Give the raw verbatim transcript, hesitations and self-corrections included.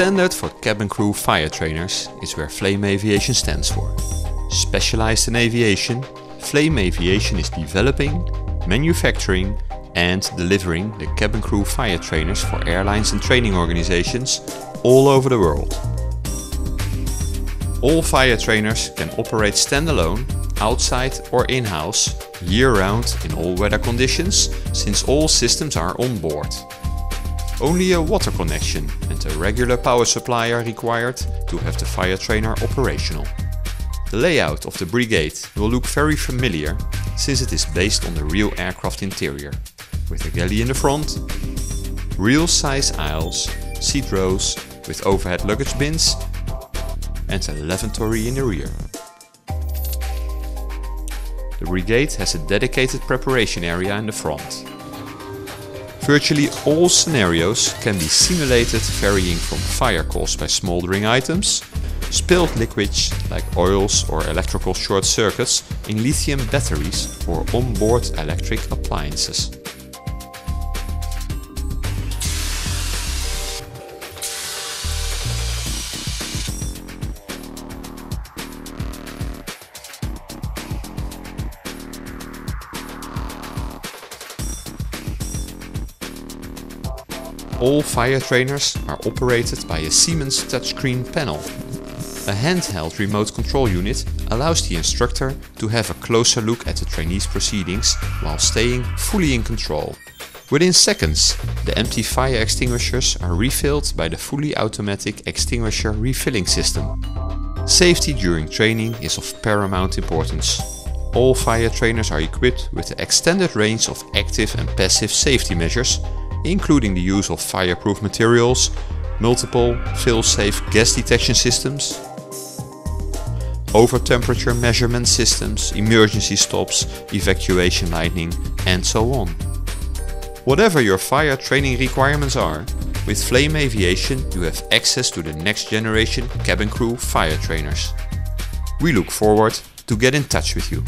standard for cabin crew fire trainers is where Flame Aviation stands for. Specialized in aviation, Flame Aviation is developing, manufacturing and delivering the cabin crew fire trainers for airlines and training organizations all over the world. All fire trainers can operate standalone, outside or in-house, year-round in all weather conditions, since all systems are on board. Only a water connection and a regular power supply are required to have the fire trainer operational. The layout of the Brigade will look very familiar, since it is based on the real aircraft interior, with a galley in the front, real size aisles, seat rows with overhead luggage bins, and a lavatory in the rear. The Brigade has a dedicated preparation area in the front. Virtually all scenarios can be simulated, varying from fire caused by smoldering items, spilled liquids like oils or electrical short circuits in lithium batteries or onboard electric appliances. All fire trainers are operated by a Siemens touchscreen panel. A handheld remote control unit allows the instructor to have a closer look at the trainee's proceedings while staying fully in control. Within seconds, the empty fire extinguishers are refilled by the fully automatic extinguisher refilling system. Safety during training is of paramount importance. All fire trainers are equipped with the extended range of active and passive safety measures, including the use of fireproof materials, multiple fail-safe gas detection systems, over-temperature measurement systems, emergency stops, evacuation lighting, and so on. Whatever your fire training requirements are, with Flame Aviation you have access to the next generation cabin crew fire trainers. We look forward to get in touch with you.